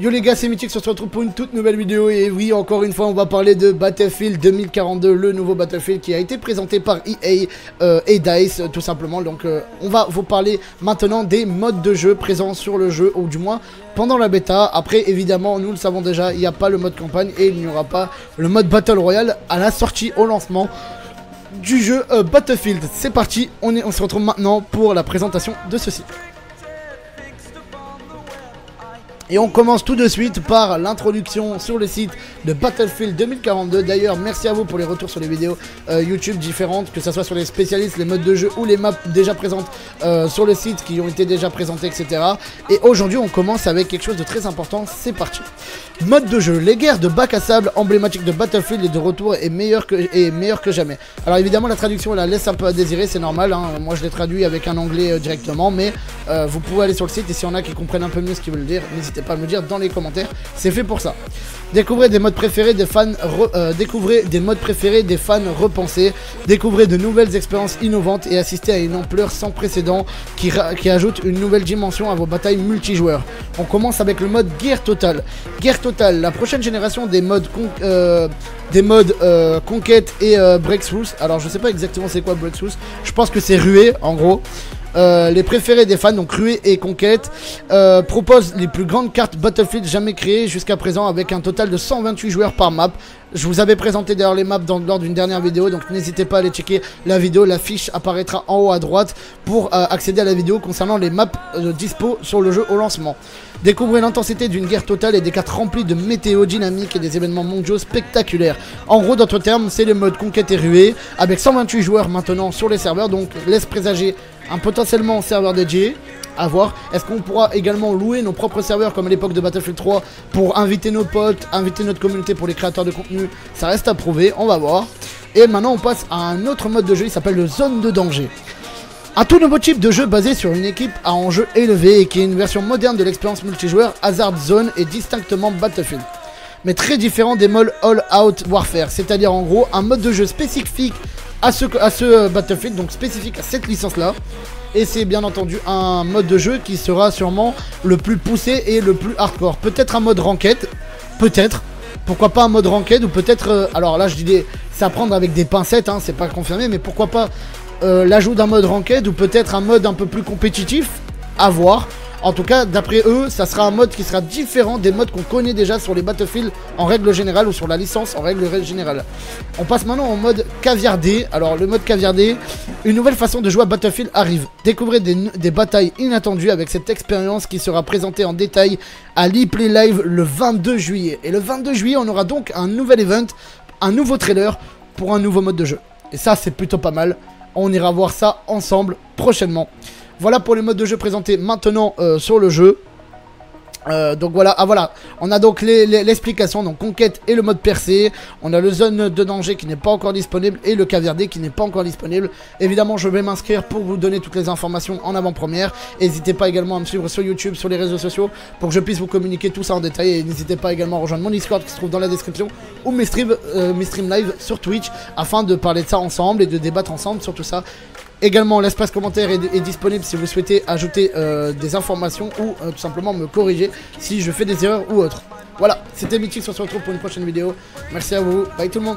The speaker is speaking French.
Yo les gars, c'est MiiThyX, on se retrouve pour une toute nouvelle vidéo. Et oui, encore une fois, on va parler de Battlefield 2042, le nouveau Battlefield qui a été présenté par EA et DICE, tout simplement. Donc on va vous parler maintenant des modes de jeu présents sur le jeu, ou du moins pendant la bêta. Après, évidemment, nous le savons déjà, il n'y a pas le mode campagne et il n'y aura pas le mode Battle Royale à la sortie, au lancement du jeu Battlefield. C'est parti, on se retrouve maintenant pour la présentation de ceci. Et on commence tout de suite par l'introduction sur le site de Battlefield 2042. D'ailleurs, merci à vous pour les retours sur les vidéos YouTube différentes, que ce soit sur les spécialistes, les modes de jeu ou les maps déjà présentes sur le site qui ont été déjà présentées, etc. Et aujourd'hui, on commence avec quelque chose de très important. C'est parti. Mode de jeu. Les guerres de bac à sable, emblématiques de Battlefield et de retour, est meilleure que jamais. Alors évidemment, la traduction, elle laisse un peu à désirer, c'est normal. Hein. Moi, je l'ai traduit avec un anglais directement, mais vous pouvez aller sur le site et s'il y en a qui comprennent un peu mieux ce qu'ils veulent dire, n'hésitez pas à me dire dans les commentaires, c'est fait pour ça. Découvrez des modes préférés des fans, repensés, découvrez de nouvelles expériences innovantes et assistez à une ampleur sans précédent qui ajoute une nouvelle dimension à vos batailles multijoueurs. On commence avec le mode guerre totale. Guerre totale, la prochaine génération des modes conquête et breakthroughs. Alors je sais pas exactement c'est quoi breakthroughs, je pense que c'est ruée en gros. Les préférés des fans, donc Ruée et Conquête, proposent les plus grandes cartes Battlefield jamais créées jusqu'à présent avec un total de 128 joueurs par map. Je vous avais présenté d'ailleurs les maps lors d'une dernière vidéo, donc n'hésitez pas à aller checker la vidéo, la fiche apparaîtra en haut à droite pour accéder à la vidéo concernant les maps dispo sur le jeu au lancement. Découvrez l'intensité d'une guerre totale et des cartes remplies de météo dynamique et des événements mondiaux spectaculaires. En gros, d'autres termes, c'est le mode conquête et ruée avec 128 joueurs maintenant sur les serveurs, donc laisse présager un potentiellement serveur dédié. À voir, est-ce qu'on pourra également louer nos propres serveurs comme à l'époque de Battlefield 3 pour inviter nos potes, inviter notre communauté pour les créateurs de contenu, ça reste à prouver, on va voir. Et maintenant on passe à un autre mode de jeu, il s'appelle le zone de danger. Un tout nouveau type de jeu basé sur une équipe à enjeu élevé et qui est une version moderne de l'expérience multijoueur Hazard Zone et distinctement Battlefield. Mais très différent des modes All Out Warfare, c'est-à-dire en gros un mode de jeu spécifique à ce Battlefield, donc spécifique à cette licence là. Et c'est bien entendu un mode de jeu qui sera sûrement le plus poussé et le plus hardcore. Peut-être un mode ranked, peut-être. Pourquoi pas un mode ranked ou peut-être... alors là je dis c'est à prendre avec des pincettes, hein, c'est pas confirmé. Mais pourquoi pas l'ajout d'un mode ranked ou peut-être un mode un peu plus compétitif, à voir. En tout cas, d'après eux, ça sera un mode qui sera différent des modes qu'on connaît déjà sur les Battlefield en règle générale ou sur la licence en règle générale. On passe maintenant au mode caviardé. Alors le mode caviardé, une nouvelle façon de jouer à Battlefield arrive. Découvrez des batailles inattendues avec cette expérience qui sera présentée en détail à l'ePlay Live le 22 juillet. Et le 22 juillet, on aura donc un nouvel event, un nouveau trailer pour un nouveau mode de jeu. Et ça, c'est plutôt pas mal. On ira voir ça ensemble prochainement. Voilà pour les modes de jeu présentés maintenant sur le jeu. Donc voilà, on a donc l'explication, donc conquête et le mode percé. On a le zone de danger qui n'est pas encore disponible et le caviardé qui n'est pas encore disponible. Évidemment, je vais m'inscrire pour vous donner toutes les informations en avant-première. N'hésitez pas également à me suivre sur YouTube, sur les réseaux sociaux pour que je puisse vous communiquer tout ça en détail. Et n'hésitez pas également à rejoindre mon Discord qui se trouve dans la description ou mes streams live sur Twitch afin de parler de ça ensemble et de débattre ensemble sur tout ça. Également, l'espace commentaire est disponible si vous souhaitez ajouter des informations ou tout simplement me corriger si je fais des erreurs ou autre. Voilà, c'était MiiThyX, on se retrouve pour une prochaine vidéo. Merci à vous, bye tout le monde.